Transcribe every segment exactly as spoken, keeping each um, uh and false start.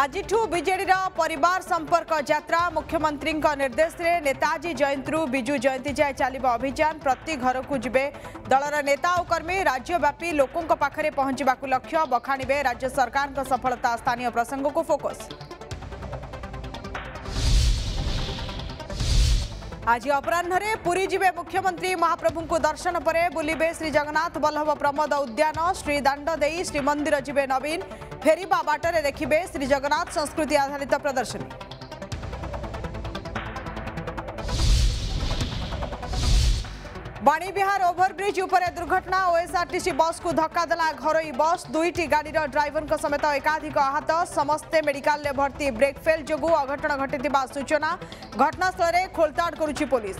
आजिठू बीजेडीर परिवार संपर्क यात्रा मुख्यमंत्री निर्देश में नेताजी जयंती विजु जयंती जाए चलो अभियान प्रति घर को जबे दलर नेता और कर्मी राज्यव्यापी लोकों पाखे पहुंचाक लक्ष्य बखाणवे राज्य सरकार सफलता स्थानीय प्रसंग को फोकस। आज अपराह्न पुरी जीवे मुख्यमंत्री महाप्रभु को दर्शन पर बुलबे श्री जगन्नाथ बल्लभ प्रमोद उद्यान श्रीदाण्ड दे श्रीमंदिर जीवे नवीन फेरिबा बाटरे देखिबे श्री जगन्नाथ संस्कृति आधारित प्रदर्शनी। बाणीविहार ओभरब्रिज उपर दुर्घटना ओएसआरटीसी बस को धक्का देला घरोई बस दुईटी गाड़ी ड्राइवर समेत एकाधिक आहत समस्ते मेडिकल रे भर्ती ब्रेक फेल जोगु अघटन घटिथिबा सूचना घटनास्थल रे खोलताड़ करुछि पुलिस।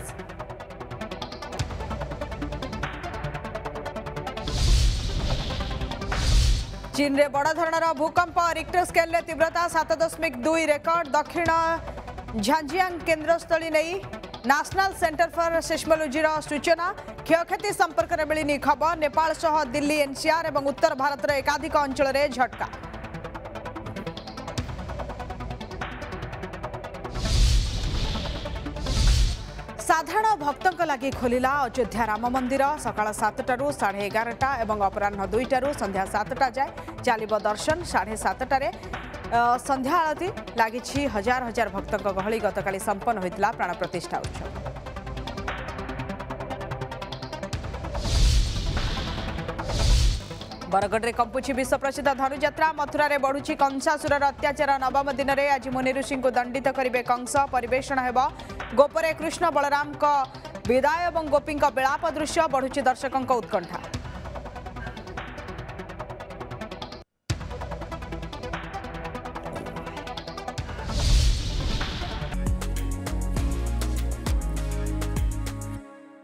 चीन रे बड़ धरणर भूकंप रिक्टर स्केल रे तीव्रता सात दशमिक दुई रेकर्ड दक्षिण झांजियांग केन्द्रस्थली नहीं नेशनल सेंटर फॉर सिस्मोलॉजी सूचना क्षयक्षति संपर्क में मिलनी खबर नेपाल सह दिल्ली एनसीआर और उत्तर भारत रे एकाधिक अंचल रे झटका। साधारण भक्तों लगी खोलिला अयोध्या राम मंदिर सकाल सातटू साढ़े एगारटा और अपराह्न दुईटू संध्या सातटा जाए चलो दर्शन साढ़े सातटार संध्या आरती लगी हजार हजार भक्तों गहली गतकाली संपन्न होता प्राण प्रतिष्ठा उत्सव। बरगढ़ में कंपुची विश्व प्रसिद्ध धनुयात्रा मथुरा में बढ़ुची कंसासुरर अत्याचार नवम दिन में आज मुनि ऋषि को दंडित करेंगे कंस परेषण हो गोपरे कृष्ण बलराम विदाय और गोपी विलाप दृश्य बढ़ुची दर्शकों उत्कंठा।